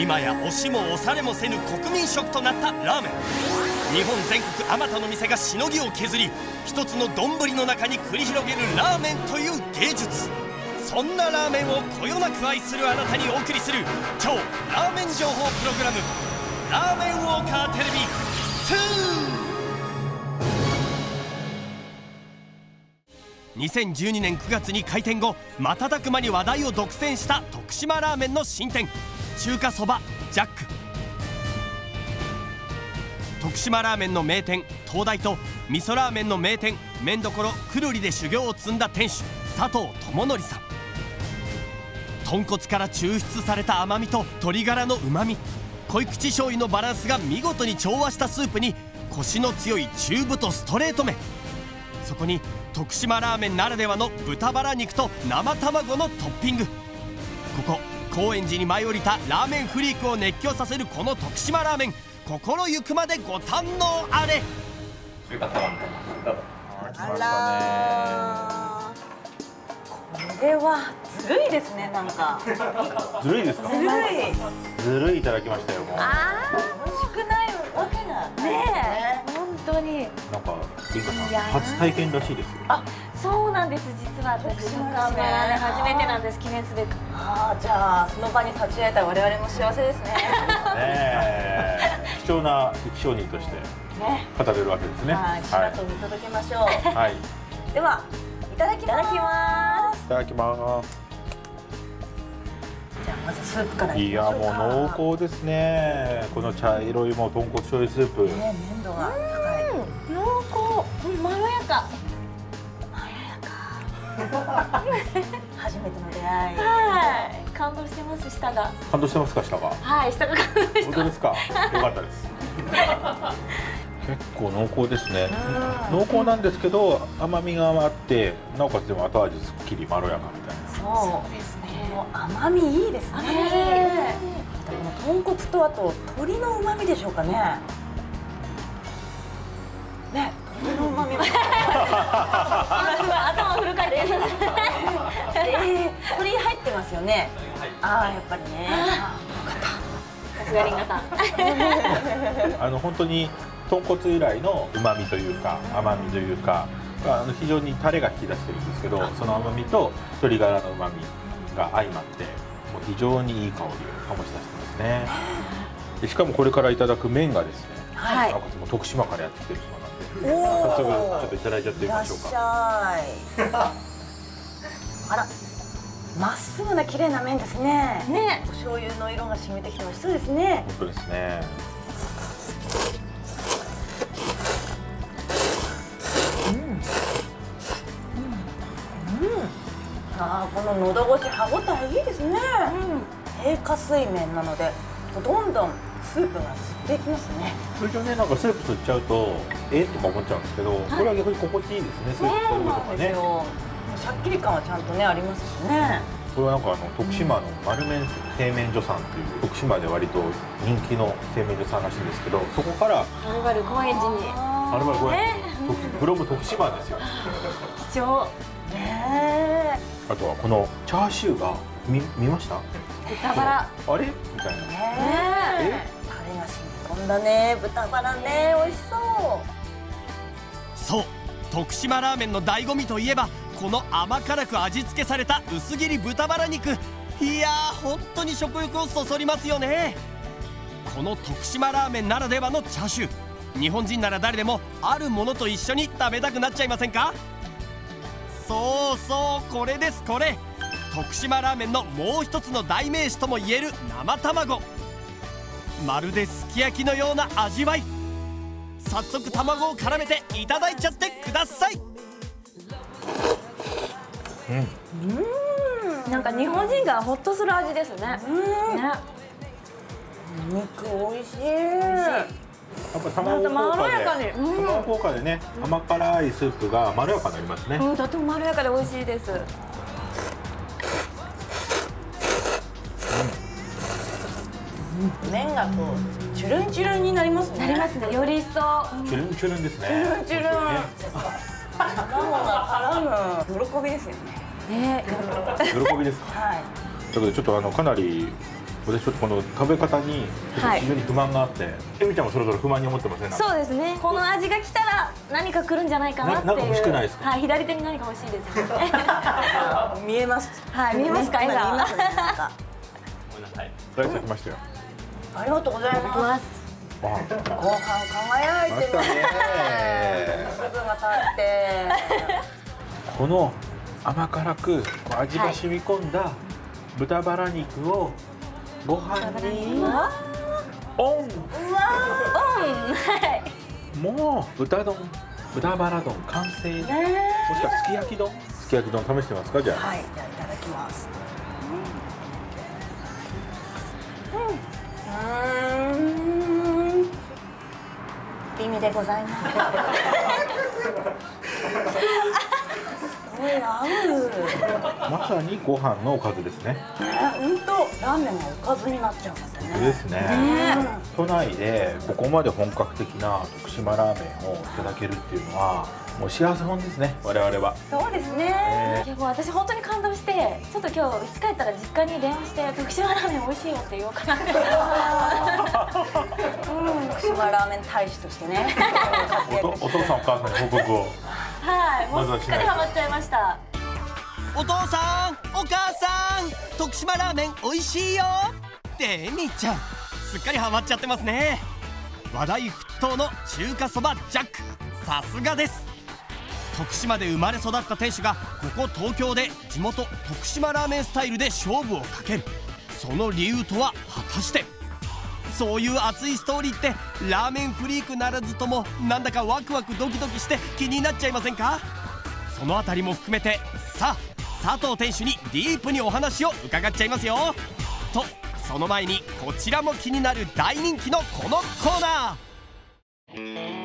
今や押しも押されもせぬ国民食となったラーメン。日本全国あまたの店がしのぎを削り、一つの丼の中に繰り広げるラーメンという芸術。そんなラーメンをこよなく愛するあなたにお送りする超ラーメン情報プログラム、ラーメンウォーカーテレビ2。 2012年9月に開店後、瞬く間に話題を独占した徳島ラーメンの新店、中華そばジャック。徳島ラーメンの名店東大と味噌ラーメンの名店麺どころくるりで修行を積んだ店主佐藤智則さん。豚骨から抽出された甘みと鶏ガラのうまみ、濃い口醤油のバランスが見事に調和したスープに、コシの強い中太ストレート麺、そこに徳島ラーメンならではの豚バラ肉と生卵のトッピング。ここ高円寺に舞い降りたラーメンフリークを熱狂させるこの徳島ラーメン、心ゆくまでご堪能あれ。中華そばになります。来ましたね。これはずるいですね、なんか。ずるいですか。ずるいいただきましたよ。もうああ、美味しくないわけがねえ、本当に。なんか、りんかさん、初体験らしいですよ。あ、そうなんです、実は私、ラーメン初めてなんです、記念すべく。ああ、じゃあ、その場に立ち会えた我々も幸せですね。貴重な商人として、語れるわけですね。はい、ありがとう、見届けましょう。はい。では、いただきます。いただきます。じゃあまずスープから。いやもう濃厚ですね。この茶色いもう豚骨醤油スープ。ね、粘度が高い。濃厚、まろやか。まろやか。初めての出会い。はい。感動してます舌が。感動してますか舌が。はい、舌が感動してます。本当ですか。良かったです。結構濃厚ですね。濃厚なんですけど甘みがあって、なおかつでも後味すっきりまろやかみたいな。そうですね。甘みいいですね。この豚骨とあと鶏の旨味でしょうかね。ね、鶏の旨味。今すごい頭フル回転。鶏入ってますよね。ああやっぱりね。さすがりんかさん。本当に。豚骨由来の旨味というか甘みというか、非常にタレが引き出してるんですけど、その甘みと鶏ガラの旨味が相まってもう非常にいい香りを醸し出してますね。でしかもこれからいただく麺がですね、なおかつも徳島からやってきてるそうなんで、早速ちょっといただいちゃってみましょうか。あら、まっすぐな綺麗な麺ですね。ね、お醤油の色が染みてきてましたですね。本当ですね。ああ、この喉越し歯ごたえいいですね。低加水麺なのでどんどんスープが吸っていきますね。通常ね、なんかスープ吸っちゃうととか思っちゃうんですけど、これは逆に心地いいですね。スープ吸うとかね、シャッキリ感はちゃんとねありますしね。これはなんか徳島の丸麺製麺所さんっていう徳島で割と人気の製麺所さんらしいんですけど、そこからはるばる高円寺に、はるばる高円寺ブロム徳島ですよ。貴重ねえ。あとはこのチャーシューが見ました？豚バラあれみたいな。タレが染み込んだね、豚バラね、美味しそう。そう、徳島ラーメンの醍醐味といえばこの甘辛く味付けされた薄切り豚バラ肉。いやー本当に食欲をそそりますよね。この徳島ラーメンならではのチャーシュー、日本人なら誰でもあるものと一緒に食べたくなっちゃいませんか？そうそう、これです、これ。徳島ラーメンのもう一つの代名詞ともいえる生卵、まるですき焼きのような味わい。早速卵を絡めていただいちゃってください。なんか日本人がホッとする味ですね。肉おいしい。やっぱ卵効果でね、甘辛いスープがまろやかになりますね。とてもまろやかで美味しいです。麺がこうチュルンチュルンになりますね。なりますね。より一層。チュルンチュルンですね。チュルンチュルン。卵が絡む。喜びですよね。喜びですか。はい。ということでちょっとかなり。私ちょっとこの食べ方に非常に不満があって、えみちゃんもそろそろ不満に思ってませんか？そうですね。この味が来たら何か来るんじゃないかなっていう。なんか欲しくないですか？はい、左手に何か欲しいですよね。見えます。はい、見えますか？今。ごめんなさい。大好きましたよ。ありがとうございます。ご飯輝いてますね。粒が立って。この甘辛く味が染み込んだ豚バラ肉をご飯にオン。もう豚丼、豚バラ丼完成。もしくはすき焼き丼。すき焼き丼試してますか？じゃあ。はい、じゃあいただきます。美味でございます。まさにご飯のおかずですね。うんとラーメンがおかずになっちゃうんですね。ですね。都内でここまで本格的な徳島ラーメンをいただけるっていうのはもう幸せもんですね。我々は。そうですね。いやもう私本当に感動して、ちょっと今日家帰ったら実家に電話して徳島ラーメン美味しいよって言おうかなって。徳島ラーメン大使としてね。お父さんお母さんに報告を。はい、もうすっかりハマっちゃいました。お父さん、お母さん、徳島ラーメン美味しいよ。で、えみちゃん、すっかりハマっちゃってますね。話題沸騰の中華そばジャック、さすがです。徳島で生まれ育った店主がここ東京で地元徳島ラーメンスタイルで勝負をかける。その理由とは果たして。そういう熱いストーリーってラーメンフリークならずともなんだかワクワクドキドキして気になっちゃいませんか？そのあたりも含めてさあ佐藤店主にディープにお話を伺っちゃいますよ。とその前にこちらも気になる大人気のこのコーナー。